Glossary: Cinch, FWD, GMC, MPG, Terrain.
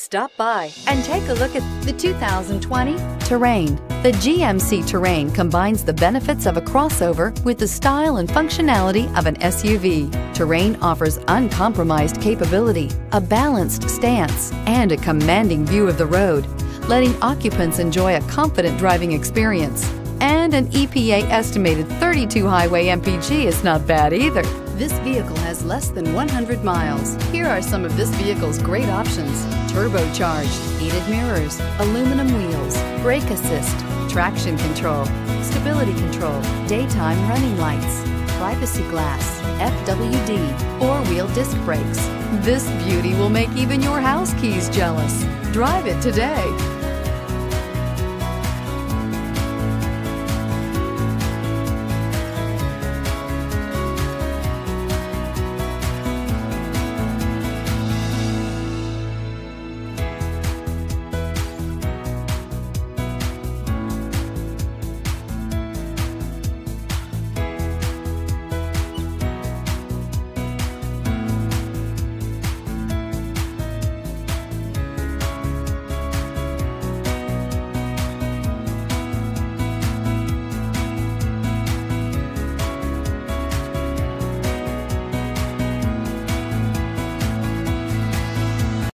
Stop by and take a look at the 2020 Terrain. The GMC Terrain combines the benefits of a crossover with the style and functionality of an SUV. Terrain offers uncompromised capability, a balanced stance, and a commanding view of the road, letting occupants enjoy a confident driving experience. And an EPA-estimated 32 highway MPG is not bad either. This vehicle has less than 100 miles. Here are some of this vehicle's great options: turbocharged, heated mirrors, aluminum wheels, brake assist, traction control, stability control, daytime running lights, privacy glass, FWD, four-wheel disc brakes. This beauty will make even your house keys jealous. Drive it today.